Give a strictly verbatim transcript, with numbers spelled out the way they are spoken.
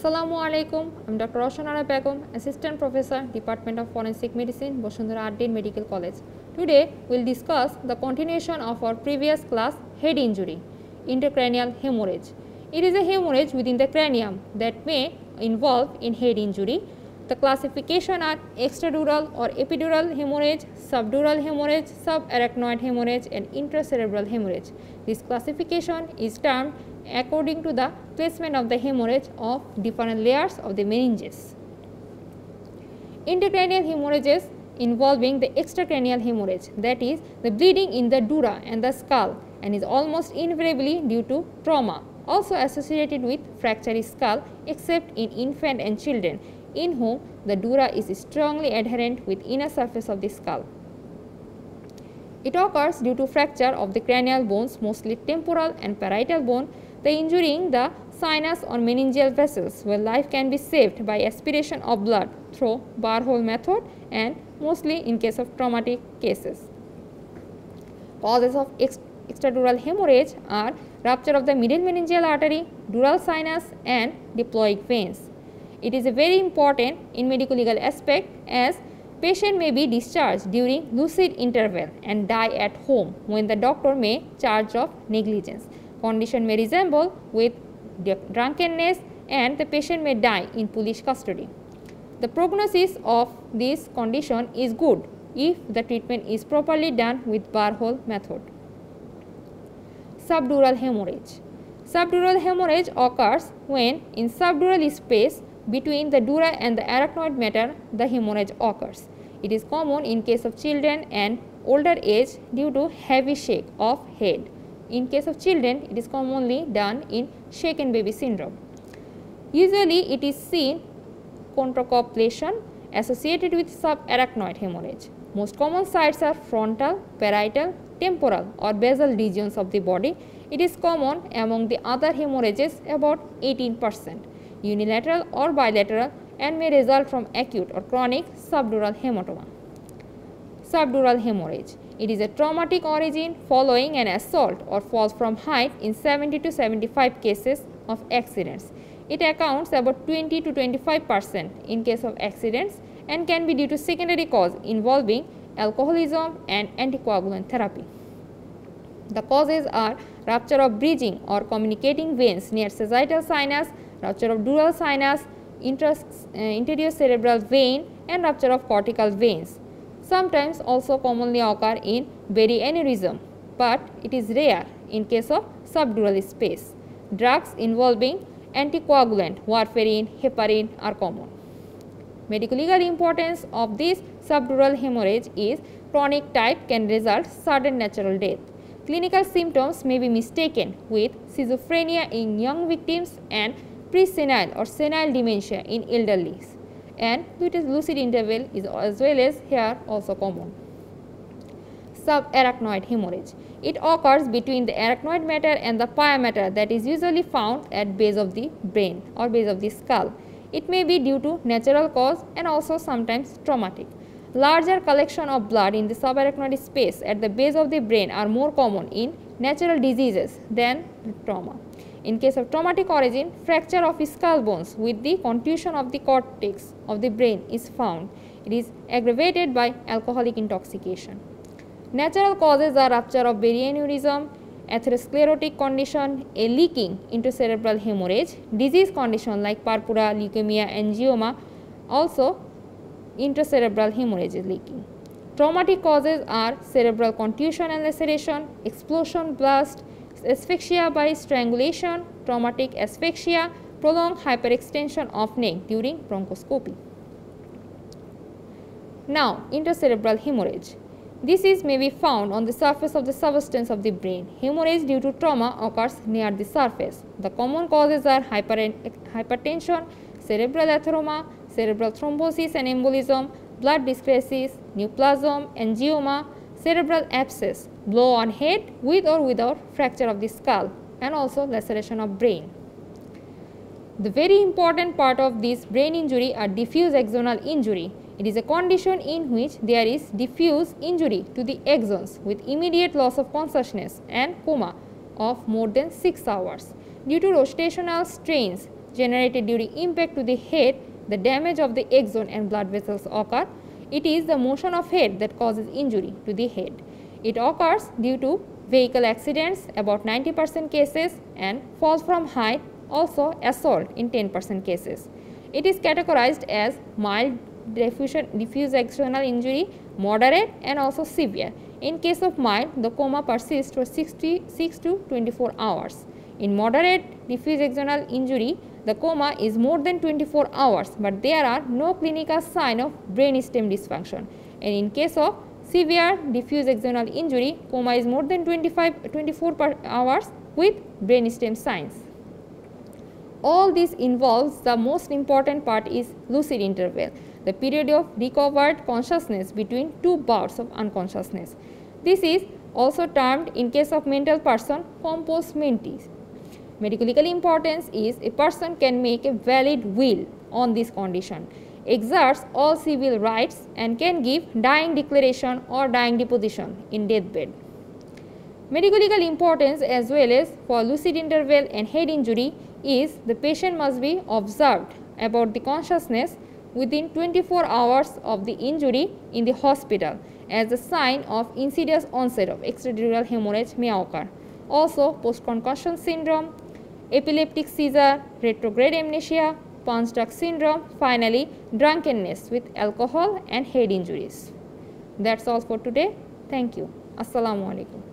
Assalamualaikum. I am Doctor Rowshon Ara Begum, Assistant Professor, Department of Forensic Medicine, Bashundhara Ad-din Medical College. Today we will discuss the continuation of our previous class, head injury, intracranial hemorrhage. It is a hemorrhage within the cranium that may involve in head injury. The classification are extradural or epidural hemorrhage, subdural hemorrhage, subarachnoid hemorrhage and intracerebral hemorrhage. This classification is termed according to the placement of the hemorrhage of different layers of the meninges. Intracranial hemorrhages involving the extracranial hemorrhage, that is the bleeding in the dura and the skull, and is almost invariably due to trauma, also associated with fractured skull except in infant and children in whom the dura is strongly adherent with inner surface of the skull. It occurs due to fracture of the cranial bones, mostly temporal and parietal bone, the injuring the sinus or meningeal vessels, where life can be saved by aspiration of blood through bar hole method and mostly in case of traumatic cases. Causes of extradural hemorrhage are rupture of the middle meningeal artery, dural sinus and diploic veins. It is a very important in medical legal aspect as patient may be discharged during lucid interval and die at home when the doctor may charge of negligence. Condition may resemble with drunkenness and the patient may die in police custody. The prognosis of this condition is good if the treatment is properly done with bar hole method. Subdural hemorrhage. Subdural hemorrhage occurs when in subdural space between the dura and the arachnoid matter the hemorrhage occurs. It is common in case of children and older age due to heavy shake of head. In case of children, it is commonly done in shaken baby syndrome. Usually, it is seen contrecoup lesion associated with subarachnoid hemorrhage. Most common sites are frontal, parietal, temporal or basal regions of the body. It is common among the other hemorrhages, about eighteen percent. Unilateral or bilateral, and may result from acute or chronic subdural hematoma. Subdural hemorrhage. It is a traumatic origin following an assault or fall from height in seventy to seventy-five cases of accidents. It accounts about twenty to twenty-five percent in case of accidents and can be due to secondary cause involving alcoholism and anticoagulant therapy. The causes are rupture of bridging or communicating veins near sagittal sinus, rupture of dural sinus, inter, uh, interior cerebral vein and rupture of cortical veins. Sometimes also commonly occur in berry aneurysm, but it is rare in case of subdural space. Drugs involving anticoagulant, warfarin, heparin are common. Medical legal importance of this subdural hemorrhage is chronic type can result sudden natural death. Clinical symptoms may be mistaken with schizophrenia in young victims and pre-senile or senile dementia in elderly, and lucid interval is as well as here also common. Subarachnoid hemorrhage. It occurs between the arachnoid matter and the pia matter that is usually found at base of the brain or base of the skull. It may be due to natural cause and also sometimes traumatic. Larger collection of blood in the subarachnoid space at the base of the brain are more common in natural diseases than trauma. In case of traumatic origin, fracture of skull bones with the contusion of the cortex of the brain is found. It is aggravated by alcoholic intoxication. Natural causes are rupture of berry aneurysm, atherosclerotic condition, a leaking intracerebral hemorrhage, disease condition like purpura, leukemia, angioma, also intracerebral hemorrhage is leaking. Traumatic causes are cerebral contusion and laceration, explosion, blast, asphyxia by strangulation, traumatic asphyxia, prolonged hyperextension of neck during bronchoscopy. Now, intracerebral hemorrhage. This is may be found on the surface of the substance of the brain. Hemorrhage due to trauma occurs near the surface. The common causes are hypertension, cerebral atheroma, cerebral thrombosis and embolism, blood dyscrasias, neoplasm, angioma, cerebral abscess, blow on head with or without fracture of the skull, and also laceration of brain. The very important part of this brain injury are diffuse axonal injury. It is a condition in which there is diffuse injury to the axons with immediate loss of consciousness and coma of more than six hours due to rotational strains generated during impact to the head, the damage of the axon and blood vessels occur. It is the motion of head that causes injury to the head. It occurs due to vehicle accidents, about ninety percent cases, and falls from height, also assault in ten percent cases. It is categorized as mild diffusion, diffuse axonal injury, moderate, and also severe. In case of mild, the coma persists for six to twenty-four hours. In moderate diffuse axonal injury, the coma is more than twenty-four hours, but there are no clinical signs of brainstem dysfunction. And in case of severe diffuse axonal injury, coma is more than twenty-four hours with brainstem signs. All this involves the most important part is lucid interval, the period of recovered consciousness between two bouts of unconsciousness. This is also termed in case of mental person compost mentees. Medical importance is a person can make a valid will on this condition, exerts all civil rights, and can give dying declaration or dying deposition in deathbed. Medical importance as well as for lucid interval and head injury is the patient must be observed about the consciousness within twenty-four hours of the injury in the hospital, as a sign of insidious onset of extradural hemorrhage may occur. Also, post-concussion syndrome, epileptic seizure, retrograde amnesia, punch-drug syndrome, finally drunkenness with alcohol and head injuries. That's all for today. Thank you. Assalamu alaikum.